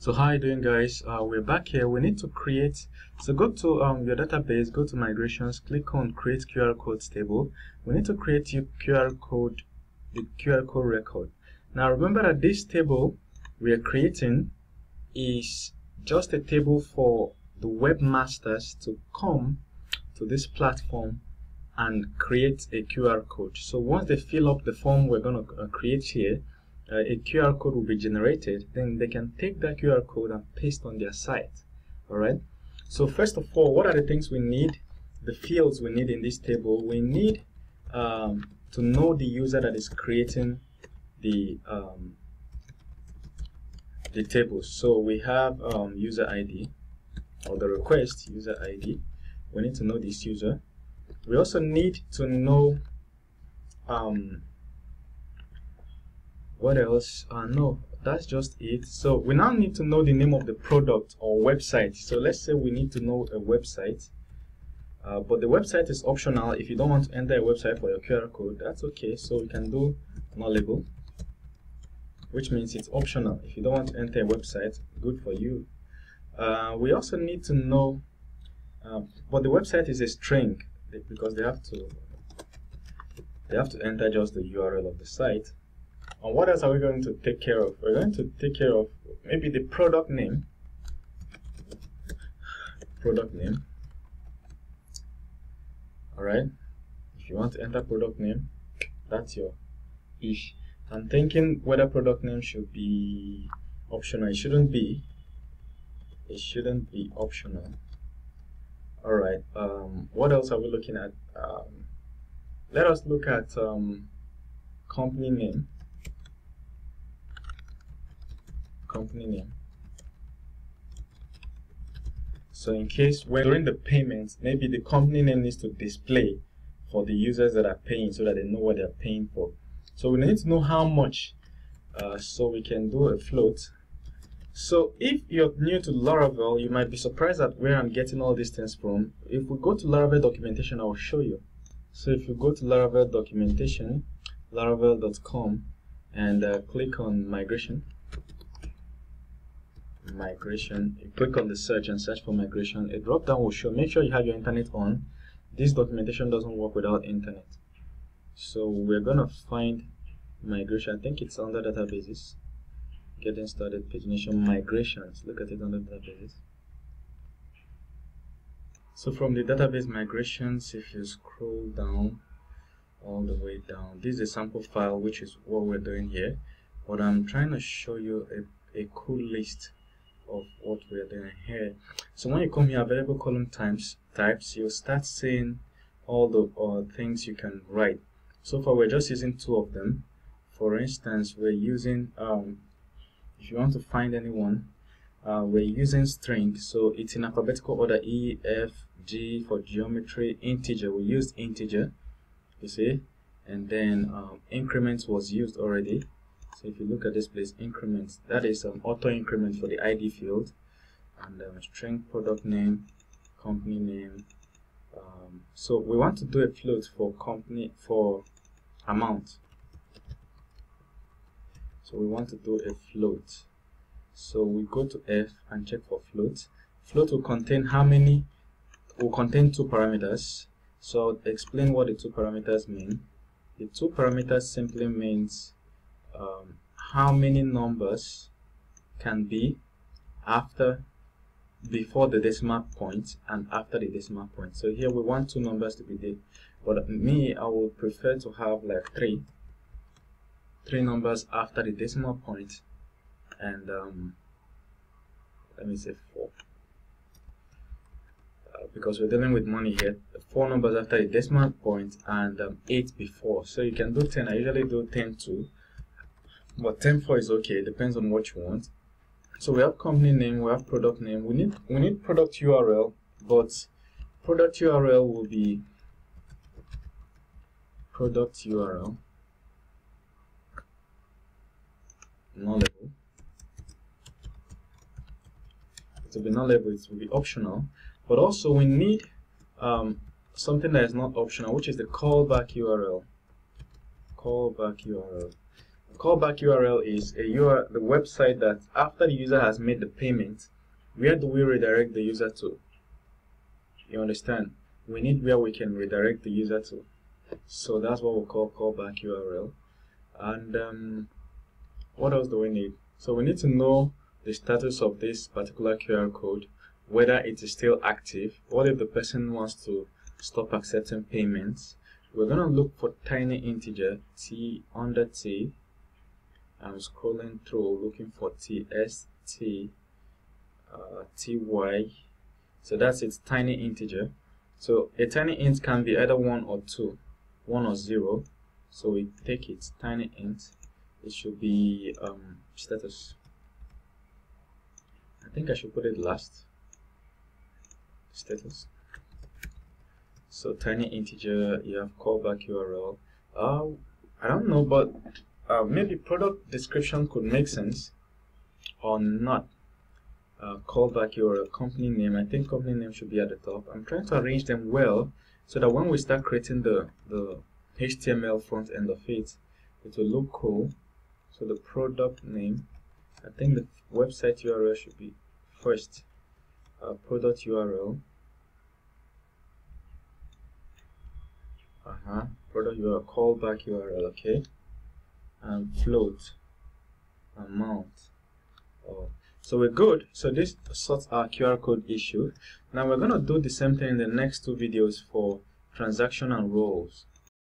So how are you doing, guys? We're back here. We need to create, so go to your database, go to migrations, click on create QR codes table. We need to create your QR code, the QR code record. Now remember that this table we are creating is just a table for the webmasters to come to this platform and create a QR code. So once they fill up the form we're going to create here, a QR code will be generated. Then they can take that QR code and paste on their site. All right. So first of all, what are the things we need? The fields we need in this table. We need to know the user that is creating the table. So we have user ID, or the request user ID. We need to know this user. We also need to know what else? No, that's just it. So we now need to know the name of the product or website. So let's say we need to know a website, but the website is optional. If you don't want to enter a website for your QR code, that's okay. So we can do nullable, which means it's optional. If you don't want to enter a website, good for you. We also need to know, but the website is a string, because they have to enter just the URL of the site. And what else are we going to take care of? We're going to take care of maybe the product name. Product name. Alright. If you want to enter product name, that's your ish. I'm thinking whether product name should be optional. It shouldn't be. It shouldn't be optional. Alright. What else are we looking at? Let us look at company name. Company name. So in case when during the payments, maybe the company name needs to display for the users that are paying, so that they know what they're paying for. So we need to know how much, so we can do a float. So if you're new to Laravel, you might be surprised at where I'm getting all these things from. If we go to Laravel documentation, I will show you. So if you go to Laravel documentation, laravel.com, and click on migration, you click on the search and search for migration. A drop down will show. Make sure you have your internet on. This documentation doesn't work without internet, so we're gonna find migration. I think it's under databases, getting started, pagination, migrations. Look at it under databases. So from the database migrations, if you scroll down all the way down, this is a sample file, which is what we're doing here, but I'm trying to show you a cool list of what we are doing here. So when you come here, available column types, you'll start seeing all the things you can write. So far we're just using two of them. For instance, we're using if you want to find anyone, we're using string, so it's in alphabetical order, E, F, G for geometry, integer, we used integer, you see, and then increments was used already. So if you look at this place, increments, that is an auto increment for the ID field, and string, product name, company name. So we want to do a float for company, for amount. So we want to do a float. So we go to F and check for float. Float will contain how many? Will contain two parameters. So I'll explain what the two parameters mean. The two parameters simply means how many numbers can be before the decimal point and after the decimal point. So here we want two numbers to be there, but me, I would prefer to have like three numbers after the decimal point, and let me say four, because we're dealing with money here. Four numbers after the decimal point and eight before. So you can do 10. I usually do 10 too, but 10-4 is okay, depends on what you want. So we have company name, we have product name, we need product URL, but product URL will be product URL nullable. It will be nullable, it will be optional, but also we need something that is not optional, which is the callback URL. Callback URL is a URL, the website that after the user has made the payment, where do we redirect the user to? You understand? We need where we can redirect the user to. So that's what we call callback URL. And what else do we need? So we need to know the status of this particular QR code, whether it is still active. What if the person wants to stop accepting payments? We're going to look for tiny integer, t under t. I'm scrolling through looking for tst, ty. So that's its tiny integer. So a tiny int can be either 1 or 2, 1 or 0. So we take its tiny int. It should be status. I think I should put it last. Status. So tiny integer, you have callback URL. I don't know, but maybe product description could make sense or not. Callback URL, company name. I think company name should be at the top. I'm trying to arrange them well so that when we start creating the HTML front end of it, it will look cool. So the product name, I think the website URL should be first. Product URL. Product URL, callback URL, okay. And float, amount. Oh. So we're good. So this sorts our QR code issue. Now we're going to do the same thing in the next two videos for transaction and roles.